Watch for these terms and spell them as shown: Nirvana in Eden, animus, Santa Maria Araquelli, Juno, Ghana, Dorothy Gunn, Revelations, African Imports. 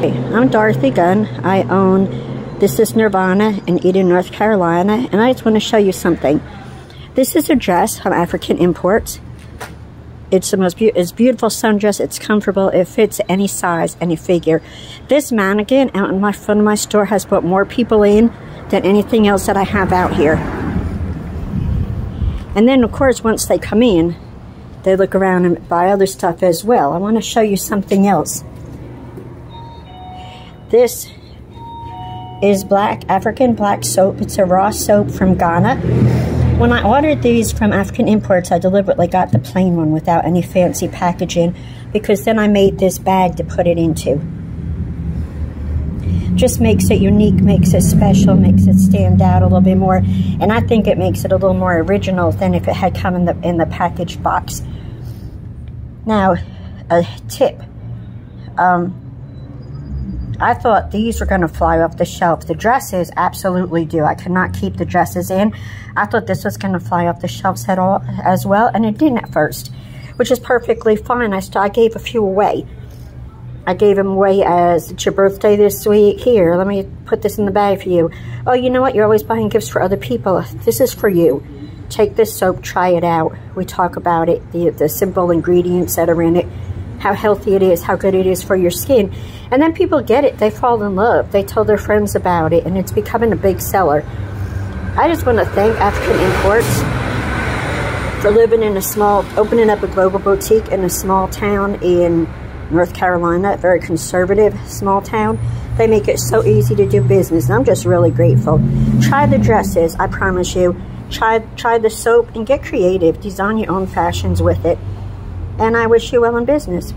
Hey, I'm Dorothy Gunn. I own, this is Nirvana in Eden, North Carolina, and I just want to show you something. This is a dress from African Imports. It's the most beautiful sundress. It's comfortable. It fits any size, any figure. This mannequin out in front of my store has brought more people in than anything else that I have out here. And then, of course, once they come in, they look around and buy other stuff as well. I want to show you something else. This is African black soap. It's a raw soap from Ghana. When I ordered these from African Imports, I deliberately got the plain one without any fancy packaging, because then I made this bag to put it into. Just makes it unique, makes it special, makes it stand out a little bit more, and I think it makes it a little more original than if it had come in the package box. Now, a tip. I thought these were going to fly off the shelf. The dresses absolutely do. I could not keep the dresses in. I thought this was going to fly off the shelves at all as well, and it didn't at first, which is perfectly fine. I gave a few away. I gave them away as, it's your birthday this week. Here, let me put this in the bag for you. Oh, you know what? You're always buying gifts for other people. This is for you. Take this soap, try it out. We talk about it, the simple ingredients that are in it, how healthy it is, how good it is for your skin. And then people get it, they fall in love, they tell their friends about it, and it's becoming a big seller. I just want to thank African Imports for opening up a global boutique in a small town in North Carolina, a very conservative small town. They make it so easy to do business, and I'm just really grateful. Try the dresses, I promise you. Try the soap and get creative, design your own fashions with it. And I wish you well in business.